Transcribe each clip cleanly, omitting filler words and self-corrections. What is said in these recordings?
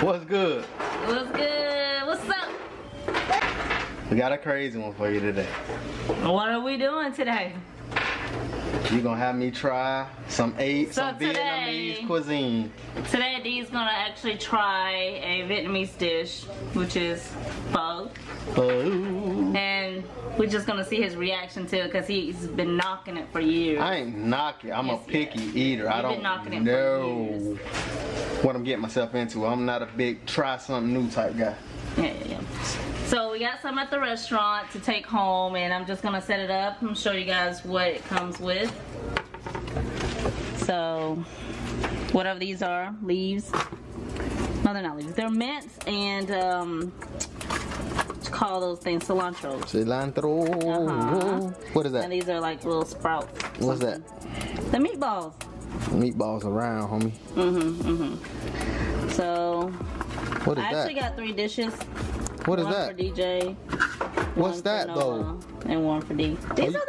What's good? What's good? What's up? We got a crazy one for you today. What are we doing today? You're gonna have me try some Vietnamese cuisine. Today Dee's gonna actually try a Vietnamese dish, which is pho. And we're just gonna see his reaction to it, cause he's been knocking it for years. I ain't knocking, I'm a picky eater. I don't know what I'm getting myself into. I'm not a big try something new type guy. So we got some at the restaurant to take home, and I'm just gonna set it up and show you guys what it comes with. So whatever these are, leaves. No, they're not leaves. They're mints and what you call those things? Cilantro. Cilantro. What is that? And these are like little sprouts. What's that? The meatballs. Meatballs around, homie. So what is that? I actually got 3 dishes. What is that? One for DJ. What's that though? And one for Dee. These are the noodles.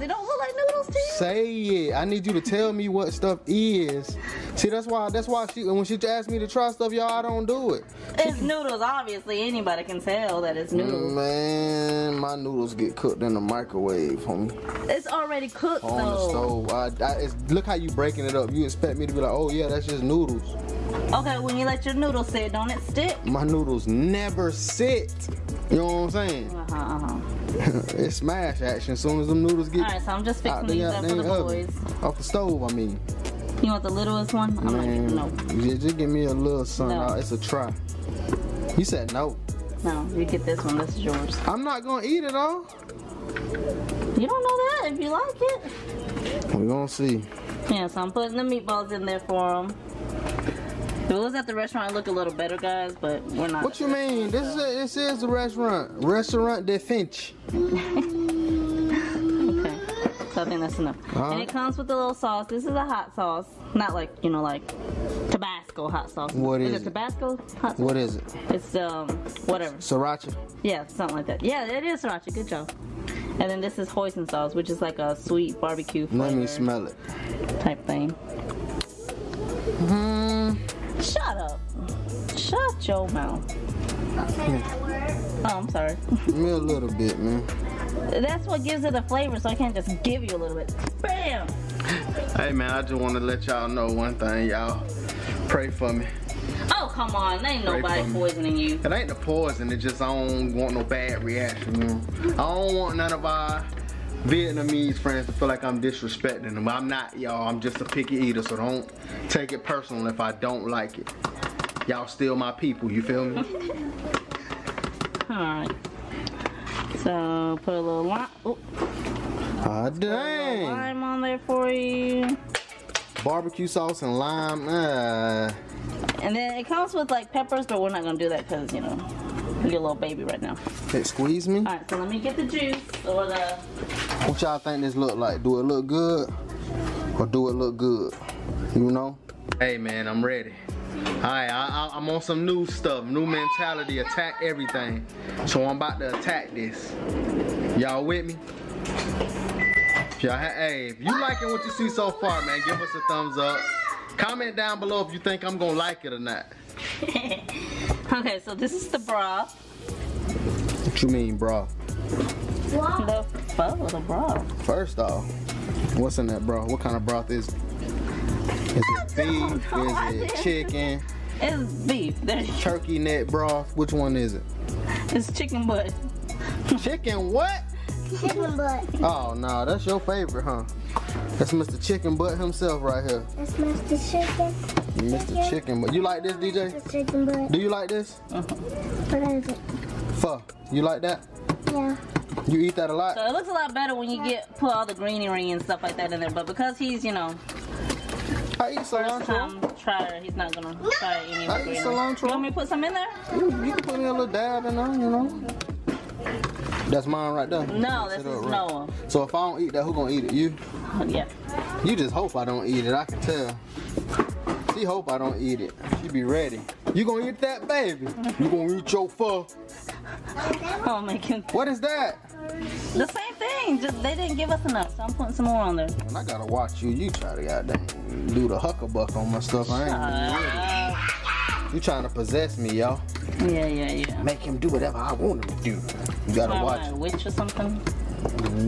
They don't look like noodles to you. Say it. I need you to tell me what stuff is. See, that's why when she asks me to try stuff, y'all, I don't do it. It's noodles, obviously. Anybody can tell that it's noodles. Man, my noodles get cooked in the microwave, homie. It's already cooked though. On the stove. Look how you breaking it up. You expect me to be like, oh yeah, that's just noodles. Okay, when you let your noodles sit, don't it stick? My noodles never sit. You know what I'm saying? It's smash action as soon as them noodles get. Alright, so I'm just fixing these up for the boys. Off the stove, I mean. You want the littlest one? I'm not getting no. Just give me a little something. No. It's a try. You said no. No, you get this one. This is yours. I'm not going to eat it all. You don't know that if you like it. We're going to see. Yeah, so I'm putting the meatballs in there for them. If it was at the restaurant, it looked a little better, guys, but we're not. What you mean? This is the restaurant. Restaurant De Finch. Okay. So I think that's enough. And it comes with a little sauce. This is a hot sauce. Not like, you know, like Tabasco hot sauce. What is it? Tabasco hot sauce? What is it? It's whatever. Sriracha? Yeah, something like that. Yeah, it is sriracha. Good job. And then this is hoisin sauce, which is like a sweet barbecue flavor. Let me smell it. Type thing. Shut up. Shut your mouth. Okay, that works. Oh, I'm sorry. Give me a little bit, man. That's what gives it a flavor, so I can't just give you a little bit. Bam! Hey, man, I just want to let y'all know one thing, y'all. Pray for me. Oh, come on. There ain't nobody poisoning you. It ain't the poison. It's just I don't want no bad reaction, you know? I don't want none of our Vietnamese friends to feel like I'm disrespecting them. I'm not, y'all. I'm just a picky eater, so don't take it personal if I don't like it. Y'all still my people, you feel me? Alright. So, put a little lime. Ah, dang. Put a little lime on there for you. Barbecue sauce and lime. And then it comes with like peppers, but we're not going to do that because, you know, you're a little baby right now. Squeeze me? Alright, so let me get the juice or the... What y'all think this look like? Do it look good? Or do it look good? You know? Hey man, I'm ready. Alright, I'm on some new stuff. New mentality, attack everything. So I'm about to attack this. Y'all with me? If you liking what you see so far, man, give us a thumbs up. Comment down below if you think I'm gonna like it or not. Okay, so this is the broth. What you mean broth? The broth. First off, what's in that broth? What kind of broth is it? Is it beef? Is it chicken? It's beef. There's turkey neck broth. Which one is it? It's chicken butt. Chicken what? Chicken butt. Oh no, that's your favorite, huh? That's Mr. Chicken Butt himself right here. That's Mr. Chicken. Mr. Chicken Butt. You like this, DJ? Mr. Chicken Butt. Do you like this? What is it? Pho. You like that? Yeah. You eat that a lot? So it looks a lot better when you put all the greenery and stuff like that in there, but because he's, you know, I eat cilantro. He's not gonna try any of the greenery. I eat cilantro. You want me to put some in there? You can put me a little dab in there, you know. That's mine right there. No, this is Noah. So if I don't eat that, who gonna eat it? You? Yeah. You just hope I don't eat it. I can tell. She hope I don't eat it. She be ready. You gonna eat that, baby? You gonna eat your pho? Oh my goodness. What is that? The same thing. ain't just, they didn't give us enough, so I'm putting some more on there. When I gotta watch you, you try to goddamn do the huckabuck on my stuff. I ain't ready. You trying to possess me, y'all. Yeah. Make him do whatever I want him to do. You gotta watch. A witch or something?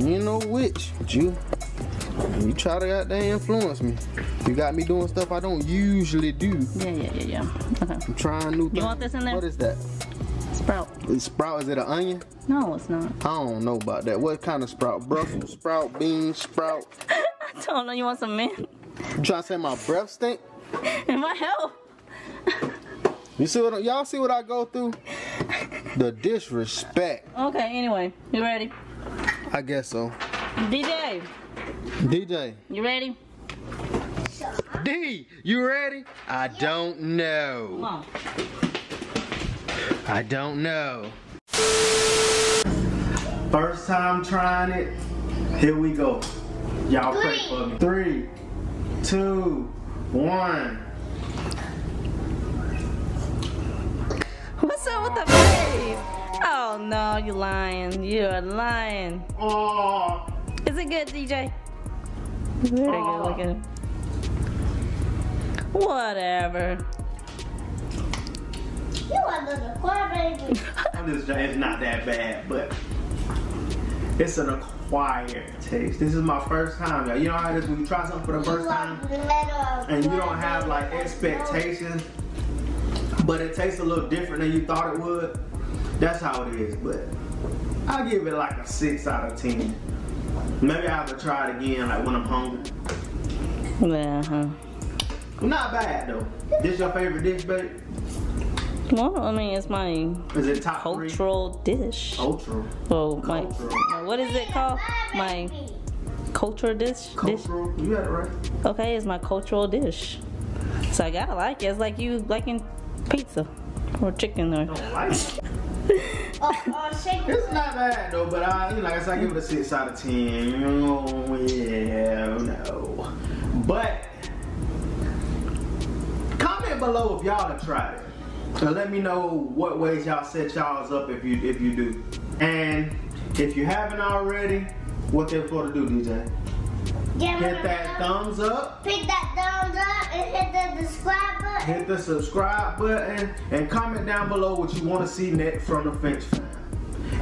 You know which, but you try to goddamn influence me. You got me doing stuff I don't usually do. Yeah. Okay. I'm trying new things. You want this in there? What is that? Sprout. Sprout, is it an onion? No, it's not. I don't know about that. What kind of sprout? Brussels sprout, bean sprout? I don't know. You want some mint? You trying to say my breath stink? And my health. You see what, y'all see what I go through? The disrespect. Okay, anyway. You ready? I guess so. DJ. You ready? Dee, you ready? I don't know. Come on. I don't know. First time trying it. Here we go. Y'all pray for me. 3, 2, 1. What's up with the face? Oh no, you lying. You're lying. Oh. Is it good, DJ? Very good. Look at him. Whatever. You are the acquired baby. It's not that bad, but it's an acquired taste. This is my first time, y'all. You know how it is when you try something for the first time and you don't have like expectations, but it tastes a little different than you thought it would. That's how it is, but I'll give it like a 6 out of 10. Maybe I'll have to try it again, like when I'm hungry. Not bad though. This your favorite dish, babe? Well, I mean, it's my cultural dish. Cultural. Well, my what is it called? My cultural dish. Cultural. You got it right. Okay, it's my cultural dish. So I gotta like it. It's like you liking pizza or chicken or. I don't like it. It's not bad though, but like I said, I give it a 6 out of 10. Oh, yeah, no. But comment below if y'all have tried it. So let me know what ways y'all set y'all's up if you do. And if you haven't already, what they're supposed to do, DJ? Hit that thumbs up. Pick that thumbs up and hit the subscribe button. And comment down below what you want to see next from the Finch Fam.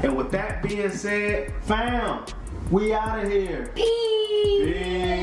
And with that being said, fam, we out of here. Peace.